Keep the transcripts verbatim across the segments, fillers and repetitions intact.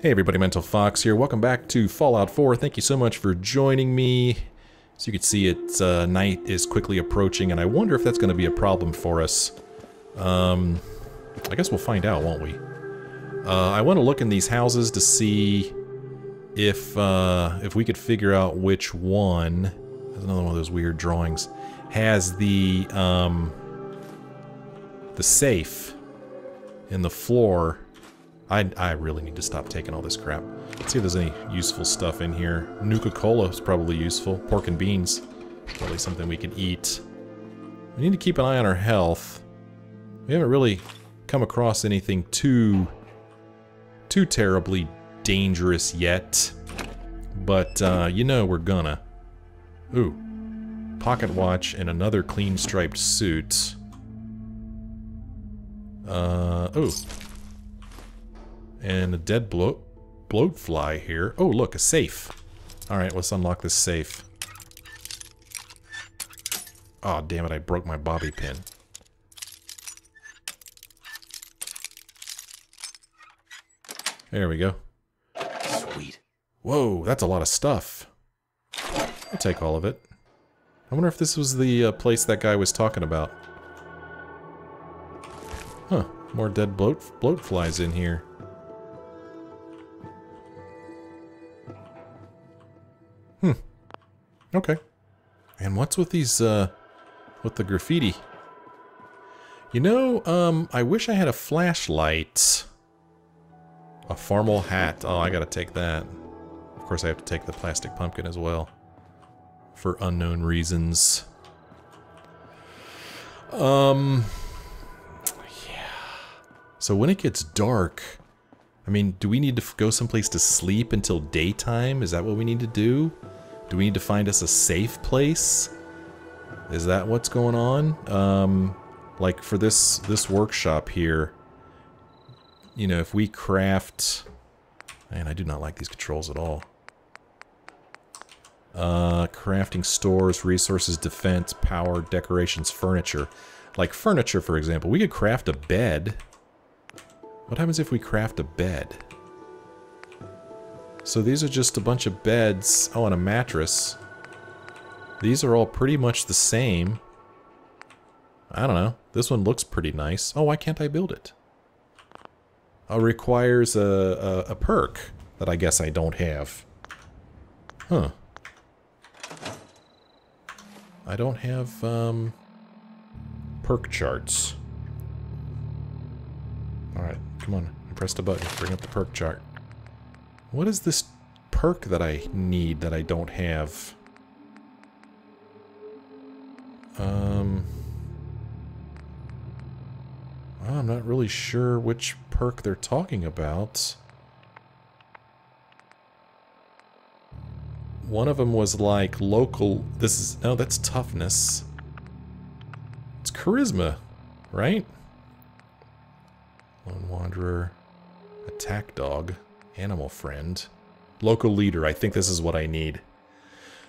Hey everybody, Mental Fox here. Welcome back to Fallout four. Thank you so much for joining me. As you can see, it's uh, night is quickly approaching, and I wonder if that's going to be a problem for us. Um, I guess we'll find out, won't we? Uh, I want to look in these houses to see if uh, if we could figure out which one. There's another one of those weird drawings. Has the um, the safe in the floor. I, I really need to stop taking all this crap. Let's see if there's any useful stuff in here. Nuka-Cola is probably useful. Pork and beans. Probably something we can eat. We need to keep an eye on our health. We haven't really come across anything too... too terribly dangerous yet. But, uh, you know we're gonna. Ooh. Pocket watch and another clean striped suit. Uh, ooh. And a dead bloat, bloatfly here. Oh, look, a safe. Alright, let's unlock this safe. Aw, oh, damn it, I broke my bobby pin. There we go. Sweet. Whoa, that's a lot of stuff. I'll take all of it. I wonder if this was the uh, place that guy was talking about. Huh, more dead bloat, bloatflies in here. Hmm. Okay. And what's with these, uh, with the graffiti? You know, um, I wish I had a flashlight. A formal hat. Oh, I gotta take that. Of course, I have to take the plastic pumpkin as well. For unknown reasons. Um, yeah. So when it gets dark, I mean, do we need to go someplace to sleep until daytime? Is that what we need to do? Do we need to find us a safe place? Is that what's going on? Um, like for this this workshop here, you know, if we craft... Man, I do not like these controls at all. Uh, crafting stores, resources, defense, power, decorations, furniture. Like furniture, for example. We could craft a bed. What happens if we craft a bed? So these are just a bunch of beds. Oh, and a mattress. These are all pretty much the same. I don't know. This one looks pretty nice. Oh, why can't I build it? Oh, requires a, a, a perk that I guess I don't have. Huh. I don't have um, perk charts. Alright, come on. I pressed a button. Bring up the perk chart. What is this perk that I need that I don't have? Um, I'm not really sure which perk they're talking about. One of them was like local... This is... No, that's toughness. It's charisma, right? Lone Wanderer, Attack Dog, Animal Friend, Local Leader. I think this is what I need.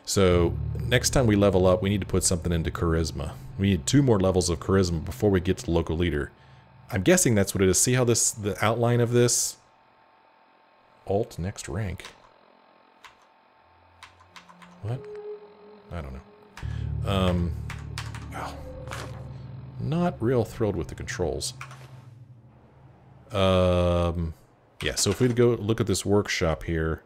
So next time we level up, we need to put something into Charisma. We need two more levels of Charisma before we get to Local Leader. I'm guessing that's what it is. See how this, the outline of this? Alt, next rank. What? I don't know. Um, oh, not real thrilled with the controls. Um, yeah, so if we go look at this workshop here,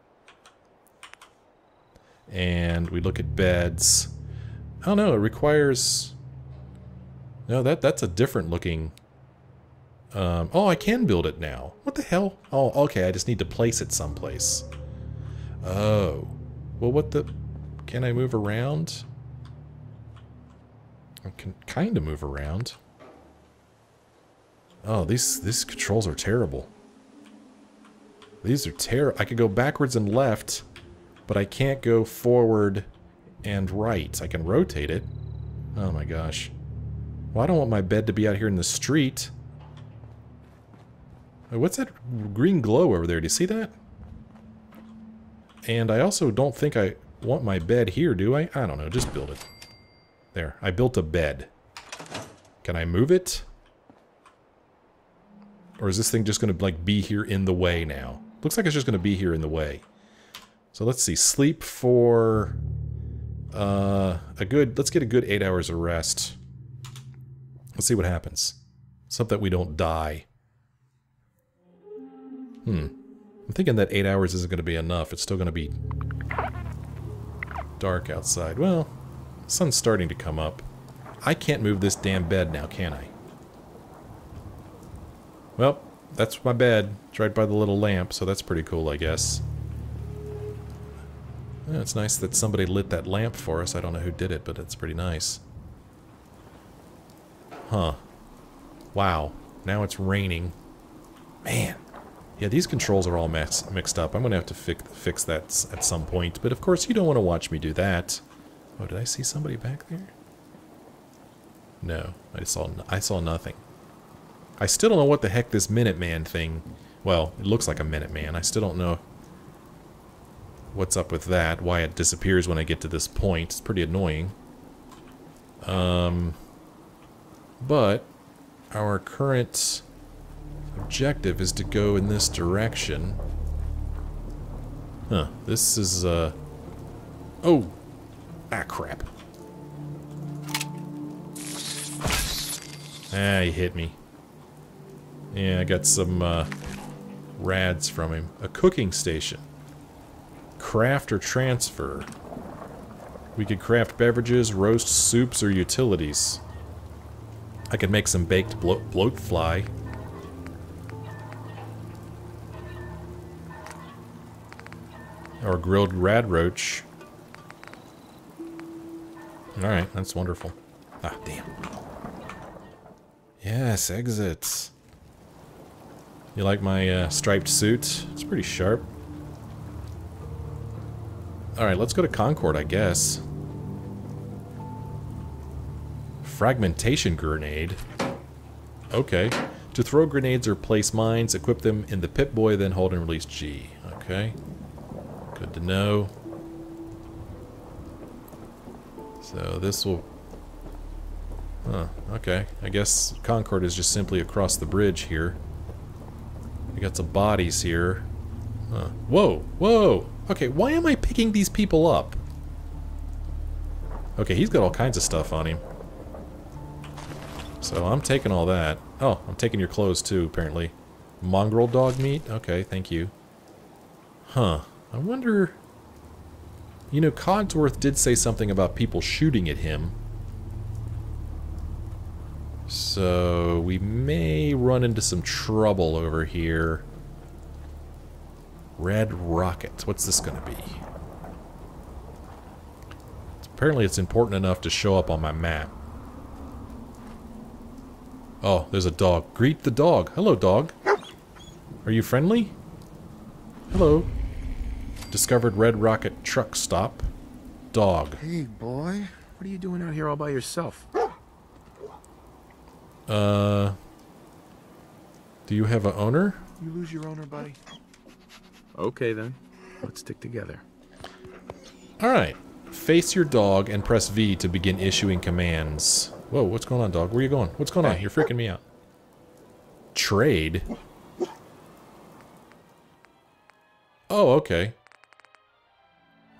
and we look at beds, I don't know, it requires, no, that that's a different looking, um, oh, I can build it now. What the hell? Oh, okay, I just need to place it someplace. Oh, well, what the, can I move around? I can kind of move around. Oh, these, these controls are terrible. These are terrible. I could go backwards and left, but I can't go forward and right. I can rotate it. Oh my gosh. Well, I don't want my bed to be out here in the street. What's that green glow over there? Do you see that? And I also don't think I want my bed here, do I? I don't know. Just build it. There. I built a bed. Can I move it? Or is this thing just going to like be here in the way now? Looks like it's just going to be here in the way. So let's see. Sleep for uh, a good... Let's get a good eight hours of rest. Let's see what happens. So that we don't die. Hmm. I'm thinking that eight hours isn't going to be enough. It's still going to be dark outside. Well, the sun's starting to come up. I can't move this damn bed now, can I? Well, that's my bed. It's right by the little lamp, so that's pretty cool, I guess. Yeah, it's nice that somebody lit that lamp for us. I don't know who did it, but it's pretty nice. Huh. Wow. Now it's raining. Man. Yeah, these controls are all mess mixed up. I'm going to have to fi fix that s at some point. But of course, you don't want to watch me do that. Oh, did I see somebody back there? No, I saw n I saw nothing. I still don't know what the heck this Minuteman thing... Well, it looks like a Minuteman. I still don't know what's up with that. Why it disappears when I get to this point. It's pretty annoying. Um, but our current objective is to go in this direction. Huh. This is, uh... Oh! Ah, crap. Ah, he hit me. Yeah, I got some uh, rads from him. A cooking station. Craft or transfer. We could craft beverages, roast soups, or utilities. I could make some baked blo bloatfly. Or grilled rad roach. Alright, that's wonderful. Ah, damn. Yes, exits. You like my uh, striped suit? It's pretty sharp. Alright, let's go to Concord, I guess. Fragmentation grenade. Okay. To throw grenades or place mines, equip them in the Pip-Boy, then hold and release G. Okay. Good to know. So this will... Huh, okay. I guess Concord is just simply across the bridge here. We got some bodies here. Huh. Whoa! Whoa! Okay, why am I picking these people up? Okay, he's got all kinds of stuff on him. So I'm taking all that. Oh, I'm taking your clothes too, apparently. Mongrel dog meat? Okay, thank you. Huh. I wonder... You know, Codsworth did say something about people shooting at him. So we may run into some trouble over here. Red Rocket. What's this going to be? Apparently it's important enough to show up on my map. Oh, there's a dog. Greet the dog. Hello, dog. Are you friendly? Hello. Discovered Red Rocket Truck Stop. Dog. Hey, boy. What are you doing out here all by yourself? Uh, do you have an owner? You lose your owner, buddy. Okay, then. Let's stick together. Alright. Face your dog and press V to begin issuing commands. Whoa, what's going on, dog? Where are you going? What's going on? You're freaking me out. Trade? Oh, okay.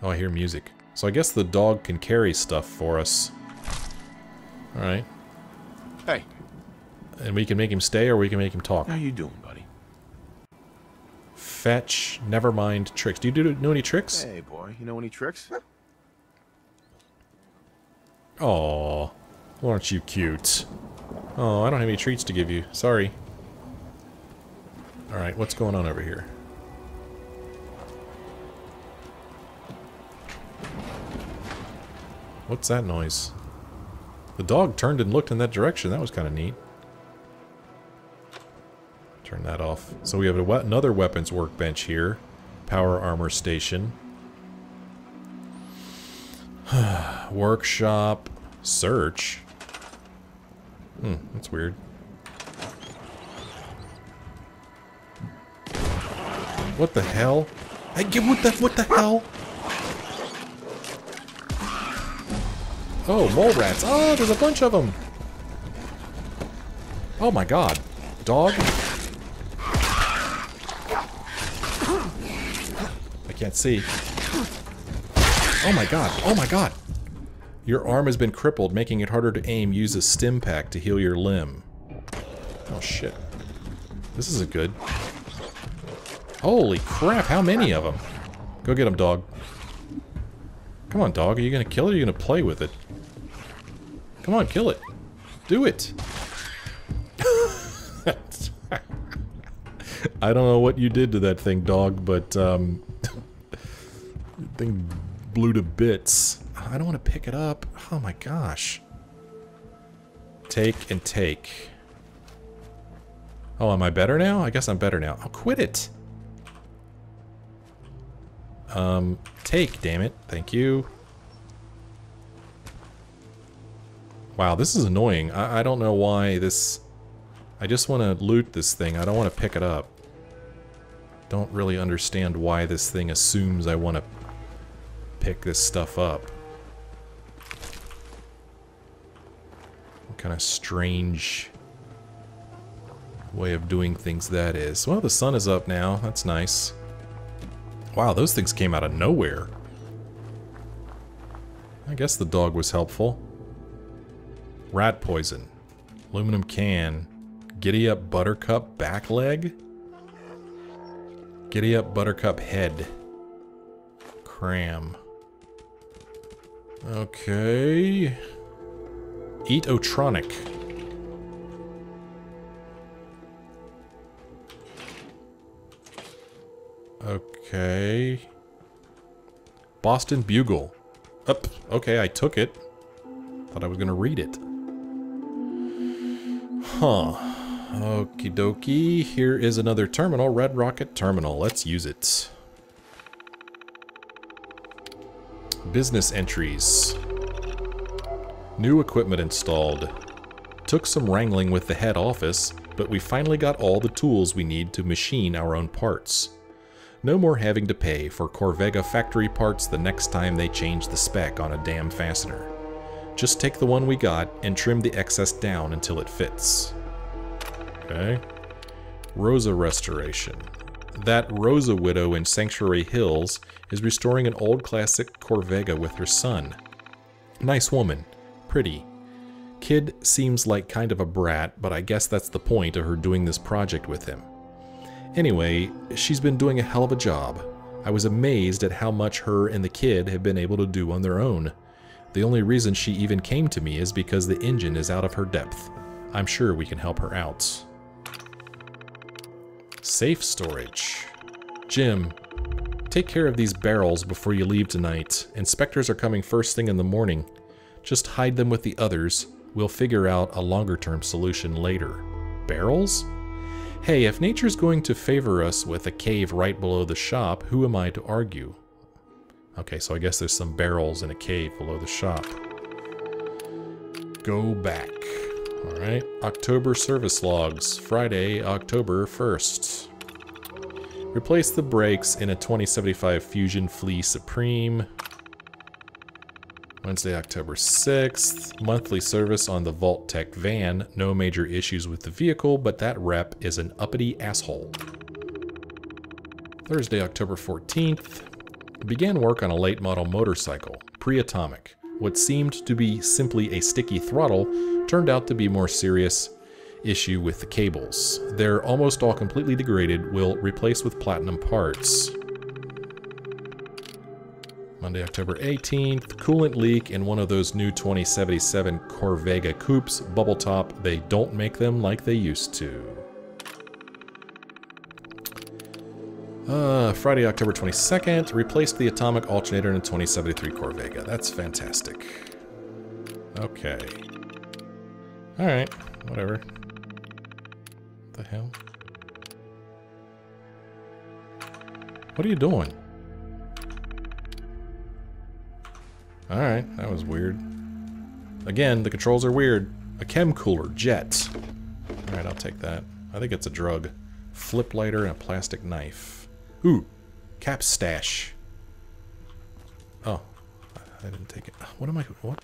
Oh, I hear music. So I guess the dog can carry stuff for us. Alright. Hey. And we can make him stay or we can make him talk. How you doing, buddy? Fetch. Never mind tricks. Do you do, know any tricks? Hey, boy. You know any tricks? Aww. Well, aren't you cute? Oh, I don't have any treats to give you. Sorry. Alright, what's going on over here? What's that noise? The dog turned and looked in that direction. That was kind of neat. Turn that off. So we have a we- another weapons workbench here. Power armor station. Workshop. Search. Hmm, that's weird. What the hell? I get what the what the hell? Oh, mole rats. Oh, there's a bunch of them. Oh my god. Dog. I can't see. Oh my god. Oh my god. Your arm has been crippled, making it harder to aim. Use a stim pack to heal your limb. Oh shit. This isn't good. Holy crap, how many of them? Go get them, dog. Come on, dog. Are you going to kill it or are you going to play with it? Come on, kill it. Do it. I don't know what you did to that thing, dog, but um, that thing blew to bits. I don't want to pick it up. Oh my gosh. Take and take. Oh, am I better now? I guess I'm better now. I'll quit it. Um, take, damn it. Thank you. Wow, this is annoying. I, I don't know why this... I just want to loot this thing. I don't want to pick it up. Don't really understand why this thing assumes I want to pick this stuff up. What kind of strange way of doing things that is. Well, the sun is up now. That's nice. Wow, those things came out of nowhere. I guess the dog was helpful. Rat poison. Aluminum can. Giddy up buttercup back leg? Giddy up buttercup head. Cram. Okay. Eat Otronic. Okay. Boston Bugle. Up. Okay, I took it. Thought I was gonna read it. Huh. Okie dokie. Here is another terminal. Red Rocket Terminal. Let's use it. Business entries. New equipment installed. Took some wrangling with the head office, but we finally got all the tools we need to machine our own parts. No more having to pay for Corvega factory parts the next time they change the spec on a damn fastener. Just take the one we got and trim the excess down until it fits. Okay. Rosa restoration. That Rosa widow in Sanctuary Hills is restoring an old classic Corvega with her son. Nice woman. Pretty. Kid seems like kind of a brat, but I guess that's the point of her doing this project with him. Anyway, she's been doing a hell of a job. I was amazed at how much her and the kid have been able to do on their own. The only reason she even came to me is because the engine is out of her depth. I'm sure we can help her out. Safe storage. Jim, take care of these barrels before you leave tonight. Inspectors are coming first thing in the morning. Just hide them with the others. We'll figure out a longer-term solution later. Barrels? Hey, if nature's going to favor us with a cave right below the shop, who am I to argue? Okay, so I guess there's some barrels in a cave below the shop. Go back. Alright. October service logs. Friday, October first. Replace the brakes in a twenty seventy-five Fusion Flea Supreme. Wednesday, October sixth. Monthly service on the Vault Tech van. No major issues with the vehicle, but that rep is an uppity asshole. Thursday, October fourteenth. Began work on a late model motorcycle, pre-atomic. What seemed to be simply a sticky throttle turned out to be a more serious issue with the cables. They're almost all completely degraded. We'll replace with platinum parts. Monday, October eighteenth. Coolant leak in one of those new twenty seventy-seven Corvega coupes. Bubble top. They don't make them like they used to. Uh, Friday, October twenty-second. Replaced the atomic alternator in a twenty seventy-three Corvega. That's fantastic. Okay. Alright. Whatever. What the hell? What are you doing? Alright. That was weird. Again, the controls are weird. A chem cooler. Jet. Alright, I'll take that. I think it's a drug. Flip lighter and a plastic knife. Ooh, cap stash. Oh, I didn't take it. What am I? What?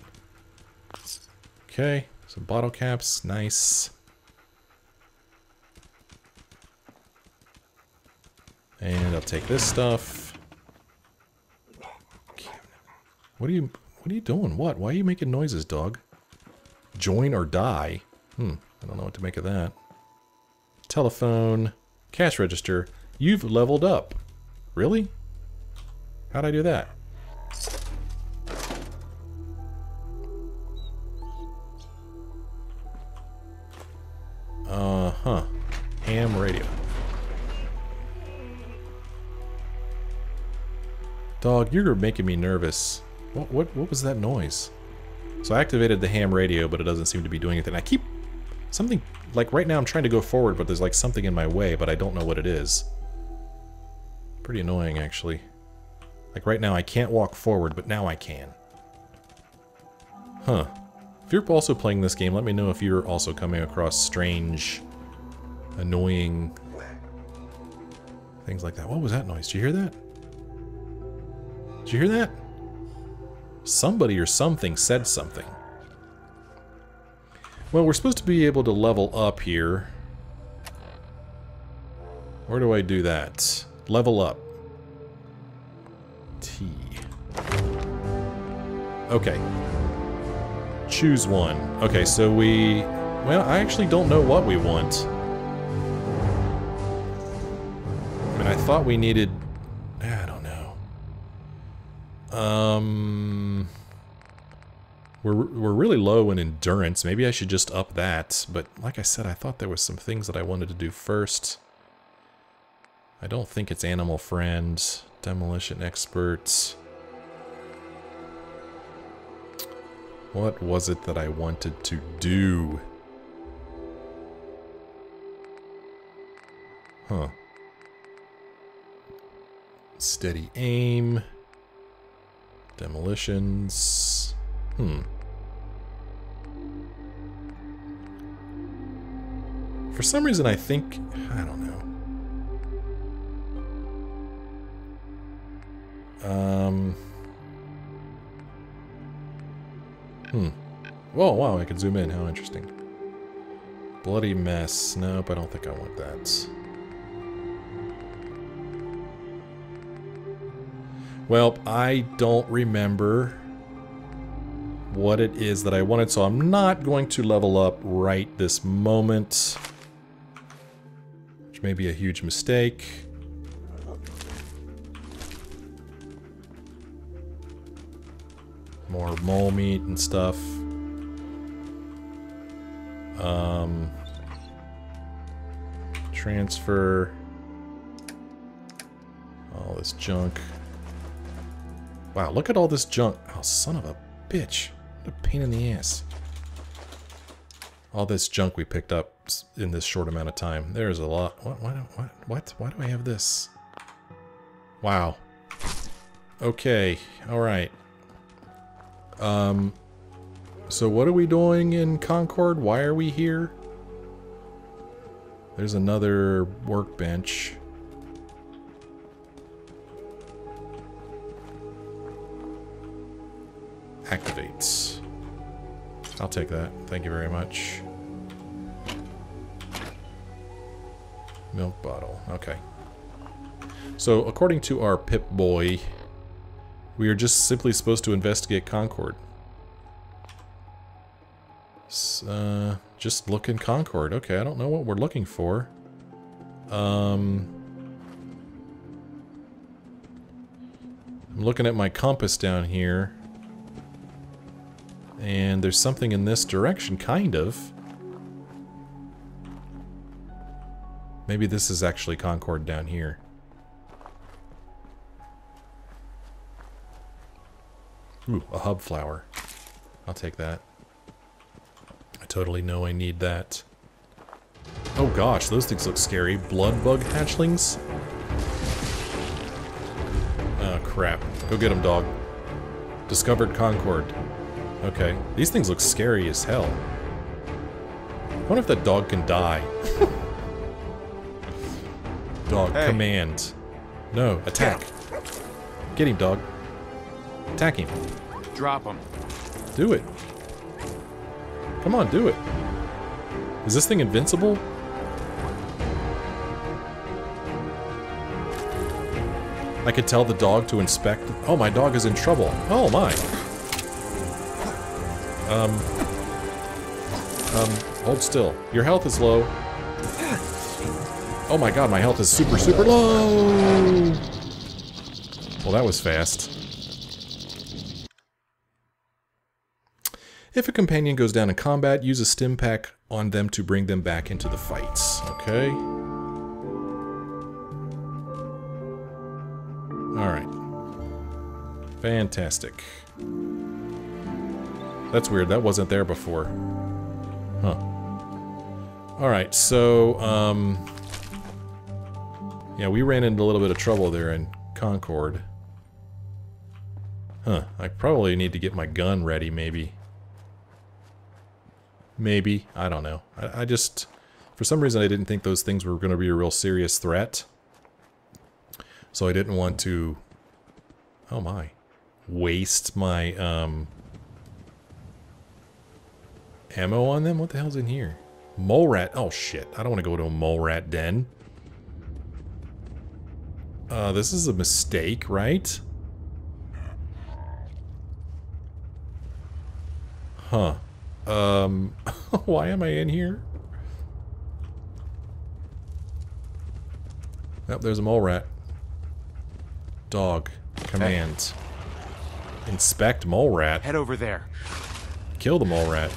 Okay, some bottle caps. Nice. And I'll take this stuff. What are you... What are you doing? What? Why are you making noises, dog? Join or die? Hmm. I don't know what to make of that. Telephone. Cash register. You've leveled up. Really? How'd I do that? Uh-huh. Ham radio. Dog, you're making me nervous. What, what, what was that noise? So I activated the ham radio, but it doesn't seem to be doing anything. I keep... Something... Like, right now I'm trying to go forward, but there's, like, something in my way, but I don't know what it is. Pretty annoying, actually. Like, right now I can't walk forward, but now I can. Huh. If you're also playing this game, let me know if you're also coming across strange, annoying things like that. What was that noise? Did you hear that? Did you hear that? Somebody or something said something. Well, we're supposed to be able to level up here. Where do I do that? Level up. T. Okay. Choose one. Okay, so we... Well, I actually don't know what we want. I mean, I thought we needed... I don't know. Um... We're, we're really low in endurance. Maybe I should just up that. But like I said, I thought there was some things that I wanted to do first. I don't think it's Animal Friend, Demolition Expert. What was it that I wanted to do? Huh. Steady aim. Demolitions. Hmm. For some reason I think... I don't know. Um... Hmm. Whoa, wow, I can zoom in. How interesting. Bloody mess. Nope, I don't think I want that. Well, I don't remember what it is that I wanted, so I'm not going to level up right this moment, which may be a huge mistake. More mole meat and stuff. Um, transfer all this junk. Wow, look at all this junk. Oh, son of a bitch. What a pain in the ass. All this junk we picked up in this short amount of time. There's a lot. What? Why, what, what? Why do I have this? Wow. Okay. All right. Um. So what are we doing in Concord? Why are we here? There's another workbench. Activates. I'll take that. Thank you very much. Milk bottle. Okay. So, according to our Pip-Boy, we are just simply supposed to investigate Concord. Uh, just look in Concord. Okay, I don't know what we're looking for. Um... I'm looking at my compass down here. And there's something in this direction, kind of. Maybe this is actually Concord down here. Ooh, a hub flower. I'll take that. I totally know I need that. Oh gosh, those things look scary. Blood bug hatchlings? Oh crap. Go get them, dog. Discovered Concord. Okay, these things look scary as hell. I wonder if that dog can die. Dog, hey. Command. No, attack. Get him, dog. Attack him. Drop him. Do it. Come on, do it. Is this thing invincible? I could tell the dog to inspect. Oh, my dog is in trouble. Oh, my. Um. Um, hold still. Your health is low. Oh my god, my health is super, super low! Well, that was fast. If a companion goes down in combat, use a stim pack on them to bring them back into the fights. Okay. Alright. Fantastic. That's weird, that wasn't there before. Huh. Alright, so, um... yeah, we ran into a little bit of trouble there in Concord. Huh, I probably need to get my gun ready, maybe. Maybe. I don't know. I, I just... for some reason I didn't think those things were going to be a real serious threat. So I didn't want to... oh my. Waste my, um... ammo on them? What the hell's in here? Mole rat. Oh shit. I don't want to go to a mole rat den. Uh, this is a mistake, right? Huh. Um, why am I in here? Oh, there's a mole rat. Dog. Command. Hey. Inspect mole rat. Head over there. Kill the mole rat.